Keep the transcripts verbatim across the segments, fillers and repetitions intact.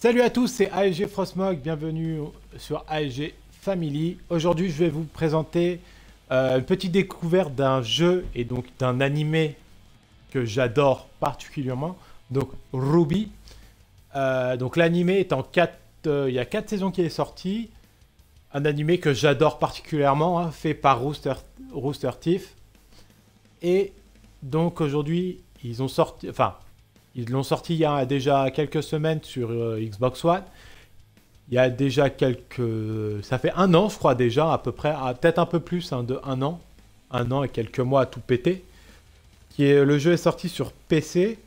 Salut à tous, c'est A S G Frostmog, bienvenue sur A S G Family. Aujourd'hui, je vais vous présenter euh, une petite découverte d'un jeu et donc d'un animé que j'adore particulièrement, donc Ruby. Euh, donc l'animé est en quatre, euh, il y a quatre saisons qui est sorti. Un animé que j'adore particulièrement, hein, fait par Rooster, Rooster Teeth. Et donc aujourd'hui, ils ont sorti, enfin, ils l'ont sorti il y a déjà quelques semaines sur euh, Xbox One. Il y a déjà quelques... Ça fait un an, je crois déjà, à peu près, ah, peut-être un peu plus, hein, de un an. Un an et quelques mois à tout péter. Qui est... Le jeu est sorti sur P C.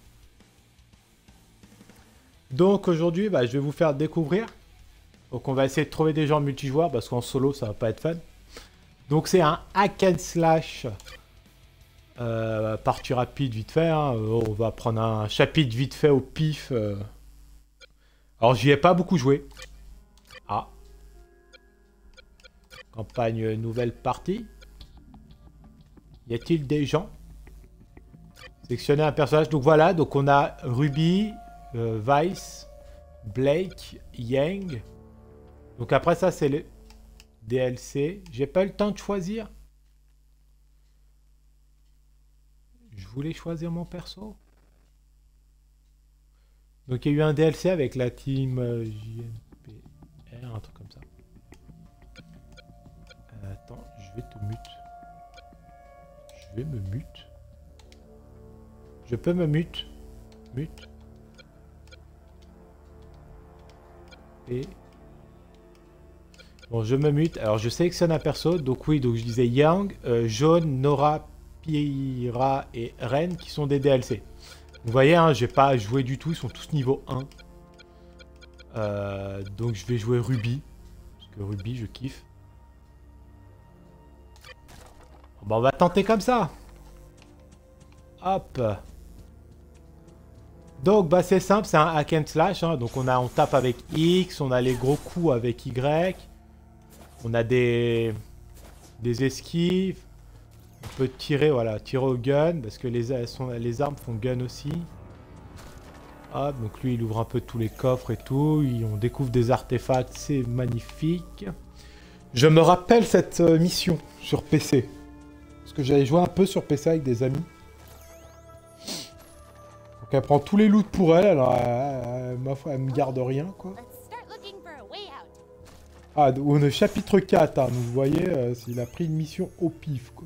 Donc aujourd'hui, bah, je vais vous faire découvrir. Donc on va essayer de trouver des gens multijoueurs, parce qu'en solo, ça va pas être fun. Donc c'est un hack and slash... Euh, partie rapide vite fait, hein. On va prendre un chapitre vite fait au pif. Euh... Alors j'y ai pas beaucoup joué. Ah. Campagne nouvelle partie. Y a-t-il des gens? Sélectionner un personnage. Donc voilà, donc on a Ruby, euh, Weiss, Blake, Yang. Donc après ça c'est le D L C. J'ai pas eu le temps de choisir. Je voulais choisir mon perso. Donc il y a eu un D L C avec la team euh, J M P R, un truc comme ça. Euh, attends, je vais te mute. Je vais me mute. Je peux me mute. Mute. Et... Bon, je me mute. Alors je sélectionne un perso. Donc oui, donc je disais Yang, euh, Jaune, Nora, Pyrrha et Ren qui sont des D L C. Vous voyez, hein, j'ai pas joué du tout, ils sont tous niveau un. Euh, donc je vais jouer Ruby. Parce que Ruby, je kiffe. Bon, bah, on va tenter comme ça. Hop. Donc bah c'est simple, c'est un hack and slash. Hein. Donc on a on tape avec X, on a les gros coups avec Y. On a des, des esquives. On peut tirer, voilà, tirer au gun, parce que les, sont, les armes font gun aussi. Hop, donc lui, il ouvre un peu tous les coffres et tout. Il, on découvre des artefacts, c'est magnifique. Je me rappelle cette mission sur P C. Parce que j'avais joué un peu sur P C avec des amis. Donc elle prend tous les loots pour elle, alors elle, ma foi, elle me garde rien, quoi. Ah, on est chapitre quatre, hein, vous voyez, euh, il a pris une mission au pif, quoi.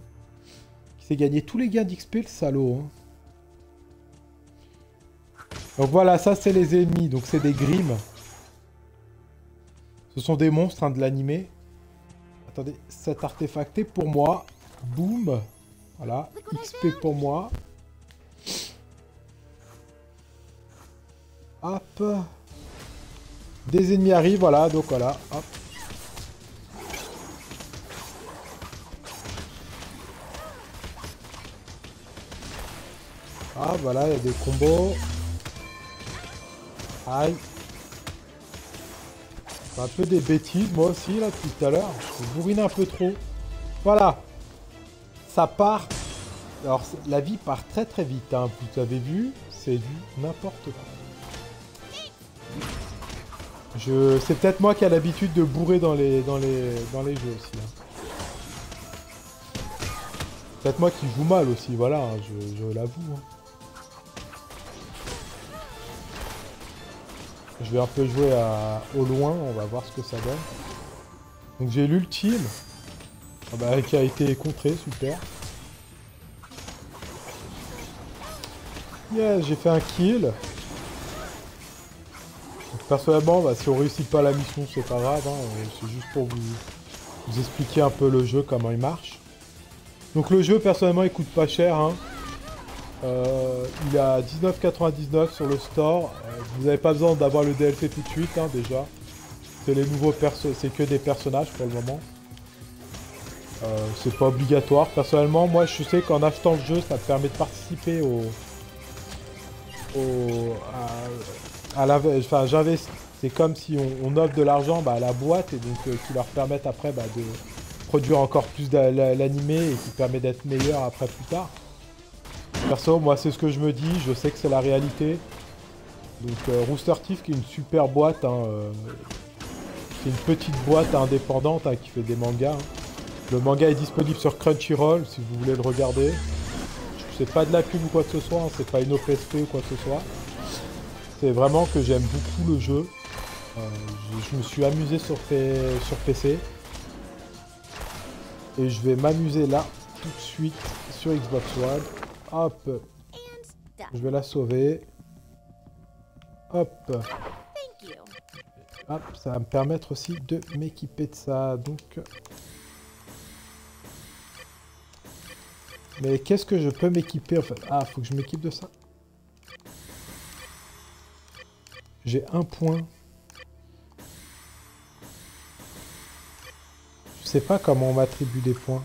C'est gagner tous les gains d'X P, le salaud. Hein. Donc voilà, ça c'est les ennemis. Donc c'est des Grimm. Ce sont des monstres, hein, de l'animé. Attendez, cet artefact est pour moi. Boum. Voilà, X P pour moi. Hop. Des ennemis arrivent, voilà, donc voilà, hop. Ah voilà, il y a des combos. Aïe. C'est un peu des bêtises, moi aussi, là, depuis tout à l'heure. Je bourrine un peu trop. Voilà. Ça part. Alors, la vie part très très vite, hein. Vous avez vu, c'est du n'importe quoi. Je... C'est peut-être moi qui a l'habitude de bourrer dans les, dans les... dans les jeux aussi, hein. Peut-être moi qui joue mal aussi, voilà, hein, je, je l'avoue. Hein. Je vais un peu jouer à, au loin, on va voir ce que ça donne. Donc j'ai l'ultime, ah bah, qui a été contré, super. Yeah, j'ai fait un kill. Donc, personnellement, bah, si on réussit pas la mission, c'est pas grave, hein, c'est juste pour vous, vous expliquer un peu le jeu, comment il marche. Donc le jeu, personnellement, il coûte pas cher, hein. Euh, il est à dix-neuf quatre-vingt-dix-neuf sur le store. Euh, vous n'avez pas besoin d'avoir le D L C tout de suite, hein, déjà. C'est les nouveaux persos, c'est que des personnages pour le moment. Euh, c'est pas obligatoire. Personnellement, moi, je sais qu'en achetant le jeu, ça me permet de participer au... au à, à la, enfin, j'investis. C'est comme si on, on offre de l'argent, bah, à la boîte, et donc euh, qui leur permettent après, bah, de... produire encore plus l'animé et qui permet d'être meilleur après plus tard. Perso, moi c'est ce que je me dis, je sais que c'est la réalité. Donc euh, Rooster Teeth qui est une super boîte, hein, euh, c'est une petite boîte indépendante hein, qui fait des mangas. Hein. Le manga est disponible sur Crunchyroll si vous voulez le regarder. C'est pas de la pub ou quoi que ce soit, hein, c'est pas une O P S P ou quoi que ce soit. C'est vraiment que j'aime beaucoup le jeu. Euh, je, je me suis amusé sur, sur P C. Et je vais m'amuser là, tout de suite, sur Xbox One. Hop. Je vais la sauver. Hop. Hop, ça va me permettre aussi de m'équiper de ça. Donc... Mais qu'est-ce que je peux m'équiper en fait? Ah, faut que je m'équipe de ça. J'ai un point. Je sais pas comment on m'attribue des points.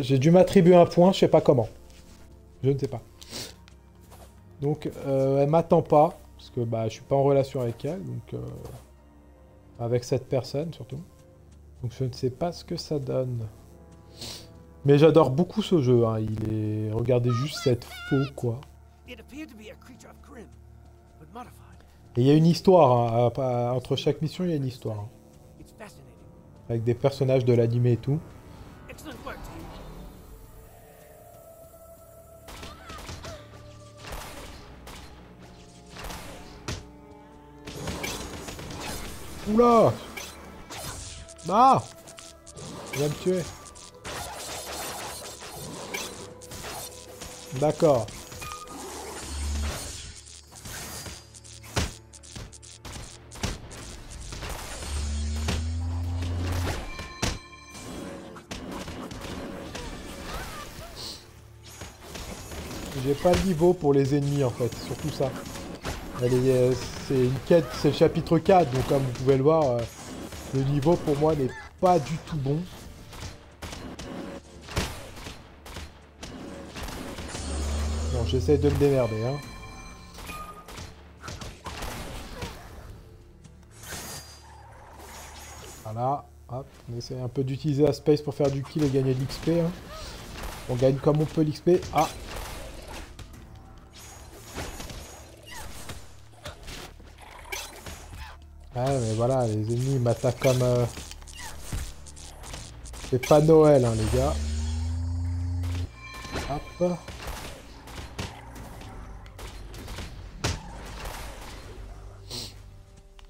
J'ai dû m'attribuer un point, je sais pas comment. Je ne sais pas. Donc, euh, elle m'attend pas. Parce que bah, je suis pas en relation avec elle. Donc, euh, avec cette personne surtout. Donc, je ne sais pas ce que ça donne. Mais j'adore beaucoup ce jeu, hein. Il est... Regardez juste cette faux, quoi. Et il y a une histoire, hein. Entre chaque mission, il y a une histoire. Hein. Avec des personnages de l'anime et tout. Oula! Ah! Il va me tuer. D'accord. J'ai pas le niveau pour les ennemis en fait, surtout ça. Elle est, c'est une quête, c'est le chapitre quatre, donc comme vous pouvez le voir, le niveau pour moi n'est pas du tout bon. J'essaie de me démerder, hein. Voilà. Hop. On essaie un peu d'utiliser la space pour faire du kill et gagner de l'X P. Hein. On gagne comme on peut l'X P. Ah. Ah mais voilà, les ennemis m'attaquent comme... Euh... C'est pas Noël, hein, les gars. Hop.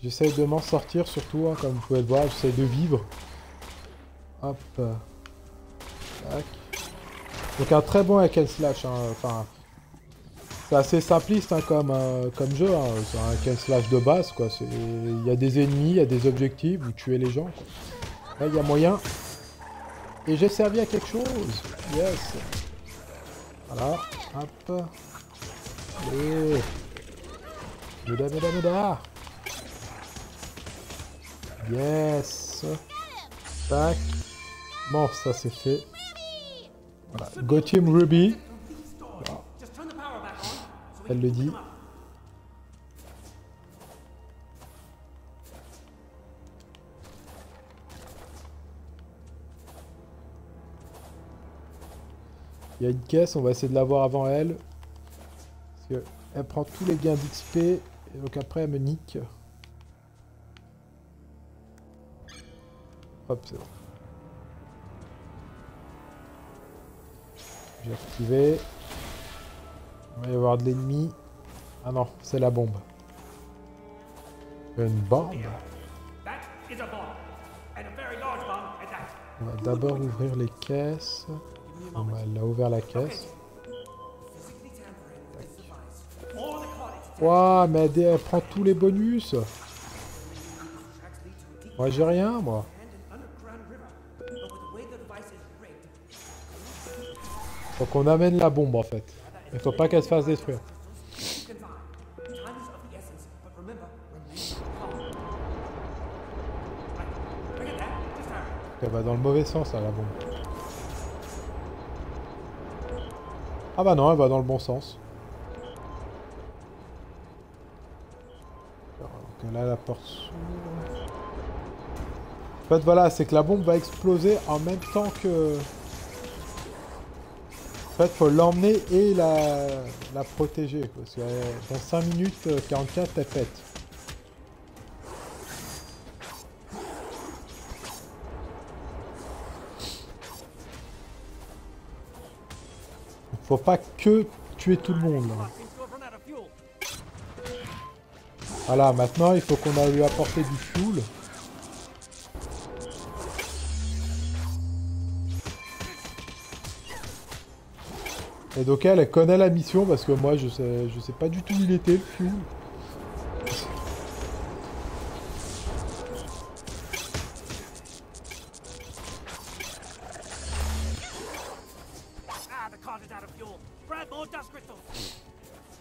J'essaie de m'en sortir surtout, hein, comme vous pouvez le voir, j'essaie de vivre. Hop. Tac. Donc un très bon hack and slash, hein. Enfin, c'est assez simpliste hein, comme, euh, comme jeu, hein. C'est un hack and slash de base, quoi. Il y a des ennemis, il y a des objectifs, vous tuez les gens, quoi. Là, il y a moyen. Et j'ai servi à quelque chose. Yes. Voilà. Hop. Et... Mesdames, mesdames, mesdames. Yes. Tac. Bon, ça c'est fait. Voilà. Go Team Ruby. Voilà. Elle le dit. Il y a une caisse, on va essayer de l'avoir avant elle. Parce qu'elle prend tous les gains d'X P. Et donc après elle me nique. Hop, c'est bon. J'ai activé. Il va y avoir de l'ennemi. Ah non, c'est la bombe. Une bombe. On va d'abord ouvrir les caisses. Bon, elle a ouvert la caisse. Ouah, mais elle, elle prend tous les bonus. Moi, j'ai rien, moi. Faut qu'on amène la bombe en fait. Il faut pas qu'elle se fasse détruire. Elle va dans le mauvais sens là, la bombe. Ah bah non, elle va dans le bon sens. Donc là la porte s'ouvre. En fait voilà, c'est que la bombe va exploser en même temps que... fait, faut l'emmener et la, la protéger. Parce que dans cinq minutes quarante-quatre, elle pète. Faut pas que tuer tout le monde. Voilà, maintenant il faut qu'on a lui apporter du fuel. Et donc elle, elle connaît la mission parce que moi je sais, je sais pas du tout où il était le fuel.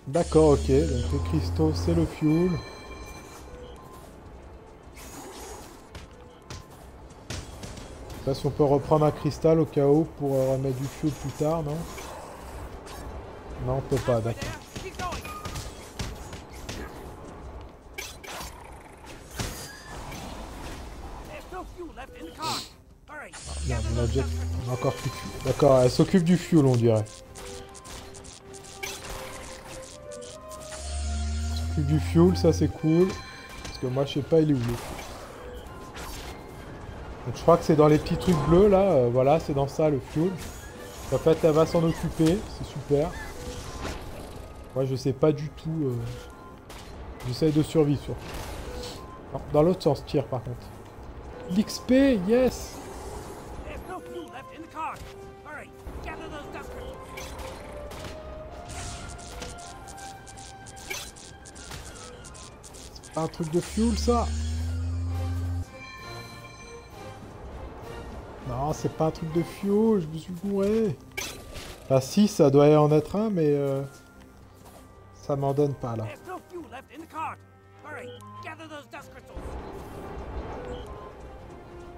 D'accord, ok, donc les cristaux c'est le fuel. Là, si on peut reprendre un cristal au cas où pour euh, remettre du fuel plus tard, non? Non, on peut pas, d'accord. Non, on a déjà... on a encore plus de fuel. D'accord, elle s'occupe du fuel, on dirait. Du fuel, ça c'est cool parce que moi je sais pas il est où. Donc je crois que c'est dans les petits trucs bleus là, euh, voilà, c'est dans ça le fuel. En fait elle va s'en occuper, c'est super. Moi je sais pas du tout, euh... j'essaye de survivre surtout. Non, dans l'autre sens tire par contre. L'X P, yes. Un truc de fuel ça? Non, c'est pas un truc de fuel, je me suis gouré. Bah si, ça doit en être un, mais euh, ça m'en donne pas là.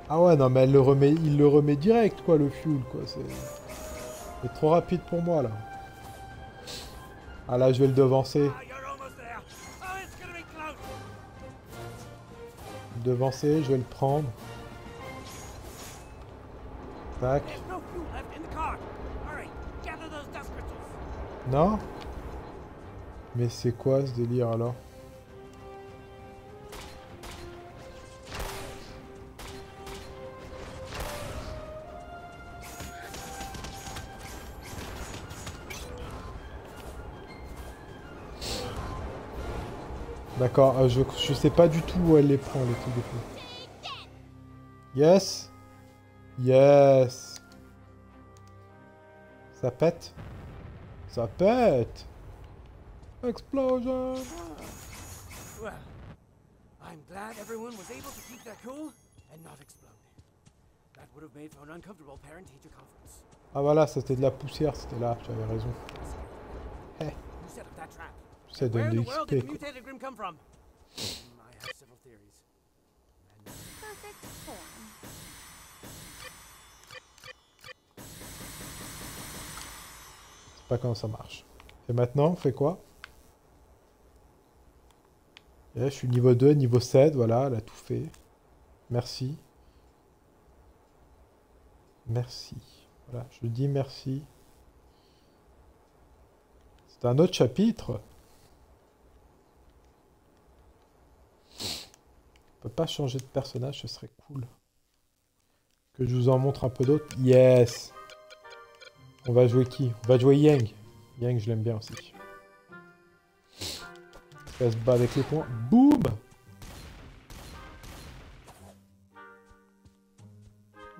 Ah ouais, non mais elle le remet, il le remet direct quoi, le fuel quoi. C'est trop rapide pour moi là. Ah là, je vais le devancer. Devancer, je vais le prendre. Tac. Non? Mais c'est quoi ce délire alors? D'accord, euh, je, je sais pas du tout où elle les prend, les trucs de fou. Yes. Yes. Ça pète. Ça pète. Explosion. Well, I'm glad everyone was able to keep their cool and not explode. That would have made for an uncomfortable parent-teacher conference. Ah voilà, c'était de la poussière, c'était là, j'avais raison. Hey. Ça donne des X P. C'est pas comment ça marche. Et maintenant, on fait quoi? Et là, je suis niveau deux, niveau sept, voilà, elle a tout fait. Merci. Merci. Voilà, je dis merci. C'est un autre chapitre. On peut pas changer de personnage, ce serait cool. Que je vous en montre un peu d'autres. Yes! On va jouer qui? On va jouer Yang. Yang, je l'aime bien aussi. Elle se bat avec les points. Boum!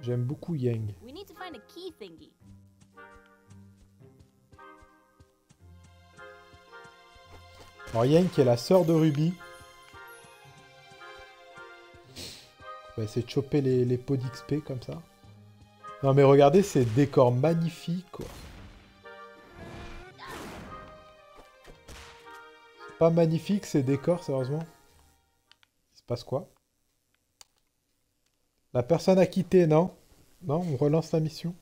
J'aime beaucoup Yang. Alors Yang qui est la sœur de Ruby. On va essayer de choper les, les pots d'X P comme ça. Non mais regardez ces décors magnifiques quoi. Pas magnifique ces décors sérieusement. Il se passe quoi? La personne a quitté, non? Non, on relance la mission.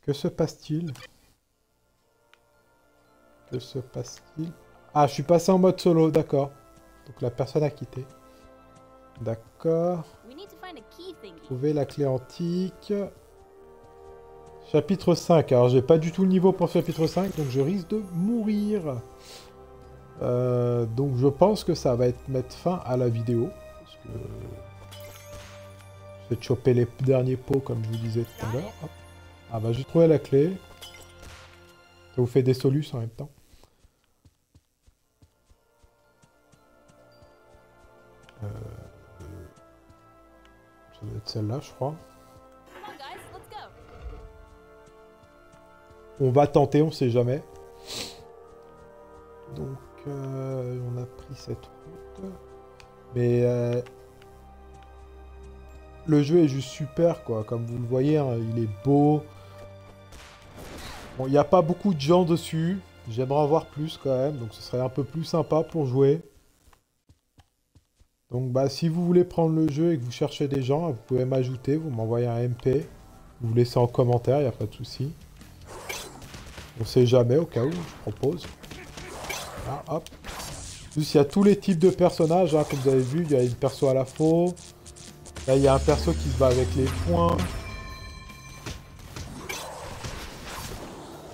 Que se passe-t-il? Que se passe-t-il? Ah, je suis passé en mode solo, d'accord. Donc la personne a quitté. D'accord. Trouver la clé antique. Chapitre cinq. Alors, j'ai pas du tout le niveau pour chapitre cinq, donc je risque de mourir. Euh, donc, je pense que ça va être mettre fin à la vidéo. Parce que... je vais choper les derniers pots, comme je vous disais tout à l'heure. Ah, bah, j'ai trouvé la clé. Ça vous fait des solutions en même temps. Euh... Ça doit être celle-là, je crois. On va tenter, on sait jamais. Donc, euh, on a pris cette route. Mais euh, le jeu est juste super, quoi. Comme vous le voyez, hein, il est beau. Bon, il n'y a pas beaucoup de gens dessus. J'aimerais en voir plus quand même. Donc, ce serait un peu plus sympa pour jouer. Donc, bah, si vous voulez prendre le jeu et que vous cherchez des gens, vous pouvez m'ajouter. Vous m'envoyez un M P. Vous laissez en commentaire, il n'y a pas de souci. On sait jamais, au cas où, je propose. Voilà, hop. En plus, il y a tous les types de personnages, hein, comme vous avez vu, il y a une perso à la faux. Là, il y a un perso qui se bat avec les poings.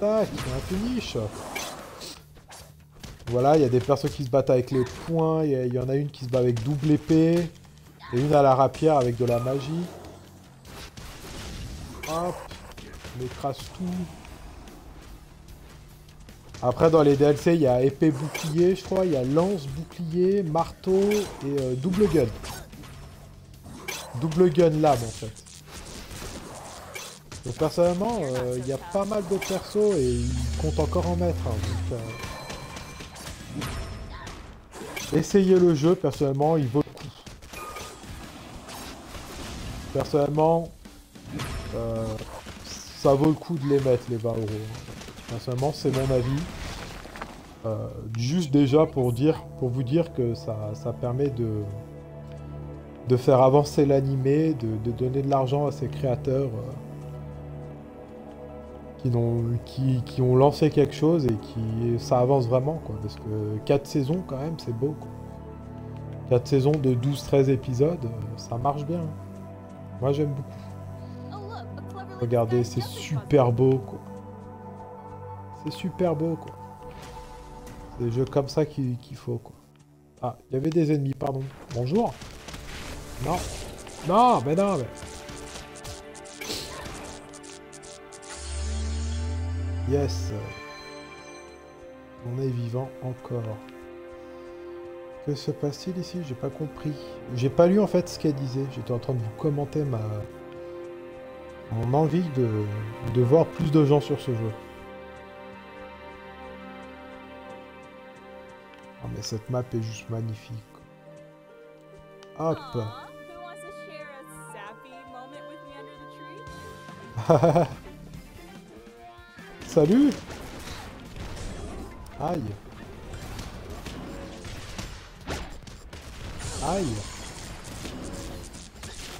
Tac, il y a un finish. Voilà, il y a des persos qui se battent avec les poings, il y, a, il y en a une qui se bat avec double épée, et une à la rapière avec de la magie. Hop, on écrase tout. Après, dans les D L C, il y a épée bouclier, je crois. Il y a lance, bouclier, marteau et euh, double gun. Double gun lame, en fait. Donc, personnellement, euh, il y a pas mal de persos et ils comptent encore en mettre. Hein, donc, euh... essayez le jeu, personnellement, il vaut le coup. Personnellement, euh, ça vaut le coup de les mettre, les vingt euros. Personnellement, c'est mon avis, euh, juste déjà pour dire, pour vous dire que ça, ça permet de, de faire avancer l'animé, de, de donner de l'argent à ces créateurs euh, qui, ont, qui, qui ont lancé quelque chose et qui ça avance vraiment, quoi, parce que quatre saisons quand même, c'est beau, quoi. quatre saisons de douze treize épisodes, ça marche bien. Moi, j'aime beaucoup. Regardez, c'est super beau, quoi. C'est super beau, quoi. C'est des jeux comme ça qu'il qu'il faut, quoi. Ah, il y avait des ennemis, pardon. Bonjour. Non. Non, mais non, mais... Yes. On est vivant encore. Que se passe-t-il ici? J'ai pas compris. J'ai pas lu, en fait, ce qu'elle disait. J'étais en train de vous commenter ma... mon envie de... de voir plus de gens sur ce jeu. Mais cette map est juste magnifique. Hop. Salut. Aïe. Aïe.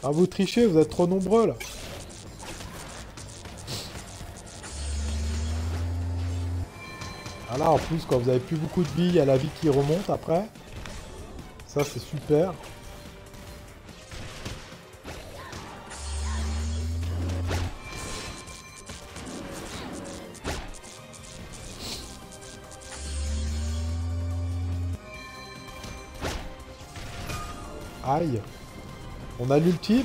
Ah, vous trichez, vous êtes trop nombreux là. Voilà, en plus, quand vous avez plus beaucoup de billes, il y a la vie qui remonte après. Ça, c'est super. Aïe. On a l'ultime.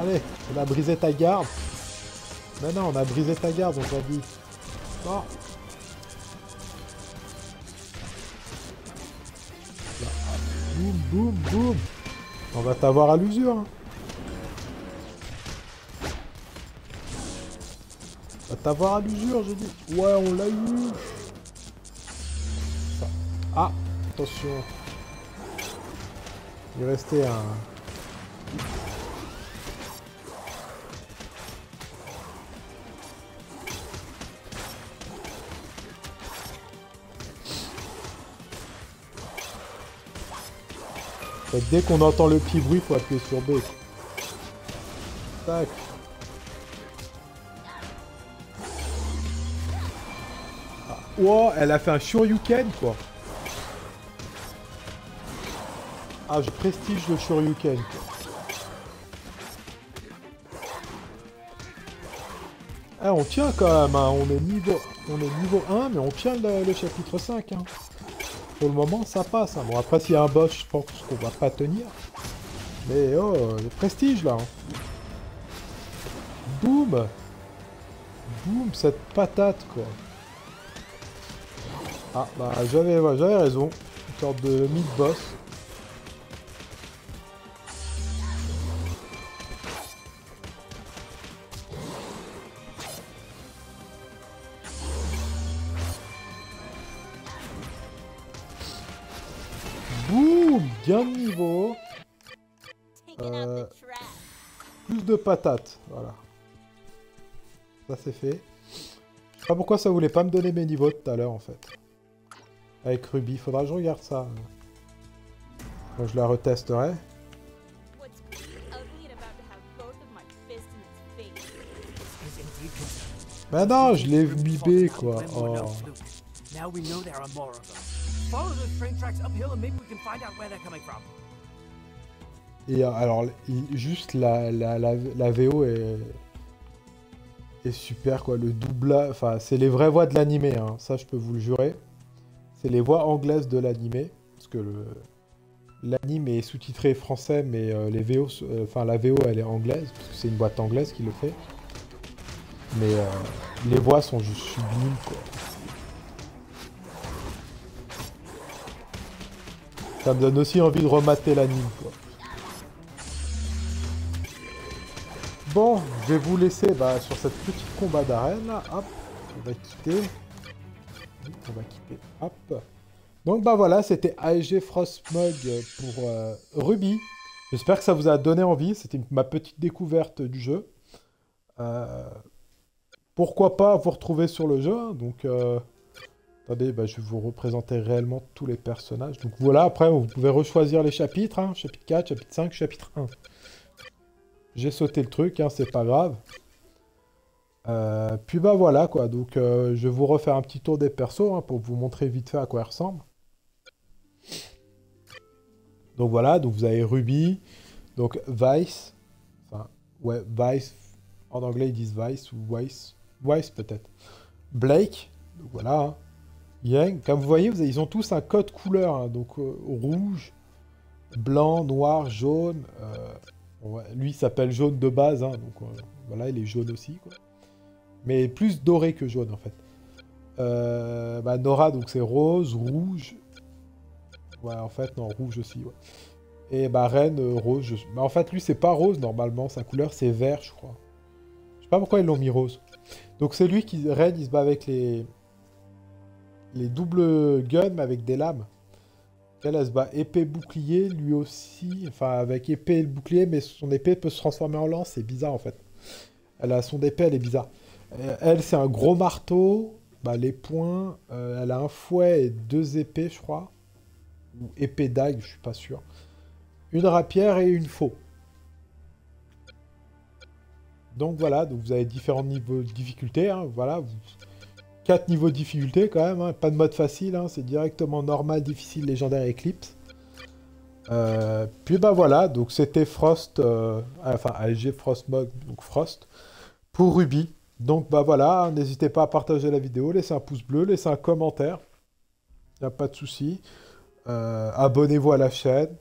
Allez, on a brisé ta garde. Mais non, on a brisé ta garde, on t'a dit. Non. Boum, boum, boum. On va t'avoir à l'usure. Hein. On va t'avoir à l'usure, j'ai dit. Ouais, on l'a eu. Ah, attention. Il restait un... Dès qu'on entend le petit bruit, faut appuyer sur B. Tac. Ah, wow, elle a fait un Shoryuken, quoi. Ah, je prestige le Shoryuken. Ah, on tient quand même, hein. on, est niveau... on est niveau un, mais on tient le, le chapitre cinq. Hein. Pour le moment, ça passe. Hein. Bon, après, s'il y a un boss, je pense qu'on va pas tenir. Mais oh, le prestige, là. Hein. Boum! Boum, cette patate, quoi. Ah, bah, j'avais j'avais raison. Une sorte de mid-boss. Bien de niveau, euh, plus de patates, voilà, ça c'est fait. Je sais pas pourquoi ça voulait pas me donner mes niveaux tout à l'heure en fait. Avec Ruby, faudra que je regarde ça. Bon, je la retesterai. Mais non, je l'ai mis B quoi. Oh. Et alors, juste la, la, la, la V O est, est super quoi, le doublage, enfin c'est les vraies voix de l'animé, hein. Ça je peux vous le jurer. C'est les voix anglaises de l'animé, parce que l'anime est sous-titré français, mais euh, les V O, enfin euh, la V O elle est anglaise, parce que c'est une boîte anglaise qui le fait. Mais euh, les voix sont juste sublimes quoi. Ça me donne aussi envie de remater l'anime, quoi. Bon, je vais vous laisser bah, sur cette petite combat d'arène, là. Hop, on va quitter. On va quitter, hop. Donc, bah voilà, c'était A S G Frostmog pour euh, Ruby. J'espère que ça vous a donné envie. C'était ma petite découverte du jeu. Euh, pourquoi pas vous retrouver sur le jeu, hein, donc... Euh... Attendez, bah, je vais vous représenter réellement tous les personnages. Donc voilà, après, vous pouvez rechoisir les chapitres. Hein, chapitre quatre, chapitre cinq, chapitre un. J'ai sauté le truc, hein, c'est pas grave. Euh, puis bah voilà, quoi. Donc euh, je vais vous refaire un petit tour des persos hein, pour vous montrer vite fait à quoi ils ressemblent. Donc voilà, donc vous avez Ruby, donc Weiss. Enfin, ouais, Weiss. En anglais, ils disent Weiss ou Weiss. Weiss peut-être. Blake, donc voilà, hein. Yang, comme vous voyez, vous avez, ils ont tous un code couleur, hein, donc euh, rouge, blanc, noir, jaune. Euh, ouais, lui, il s'appelle jaune de base, hein, donc euh, voilà, il est jaune aussi, quoi. Mais plus doré que jaune, en fait. Euh, bah, Nora, donc c'est rose, rouge. Ouais, en fait, non, rouge aussi, ouais. Et bah, Ren, euh, rose. Je... Bah, en fait, lui, c'est pas rose, normalement, sa couleur, c'est vert, je crois. Je sais pas pourquoi ils l'ont mis rose. Donc c'est lui qui, Ren, il se bat avec les... les doubles guns mais avec des lames. Elle, elle se bat épée bouclier, lui aussi, enfin avec épée et le bouclier, mais son épée peut se transformer en lance, c'est bizarre en fait. Elle a son épée, elle est bizarre. Elle, c'est un gros marteau, bah, les poings, euh, elle a un fouet et deux épées, je crois. Ou épée dague, je suis pas sûr. Une rapière et une faux. Donc voilà, donc vous avez différents niveaux de difficulté, hein, voilà. Vous... quatre niveaux de difficulté quand même, hein. Pas de mode facile, hein. C'est directement normal, difficile, légendaire, éclipse. Euh, puis bah voilà, donc c'était Frost, euh, enfin A S G Frostmog, donc Frost, pour Ruby. Donc bah voilà, n'hésitez pas à partager la vidéo, laissez un pouce bleu, laissez un commentaire, il n'y a pas de souci. Euh, Abonnez-vous à la chaîne,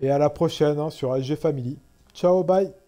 et à la prochaine hein, sur A S G Family. Ciao, bye!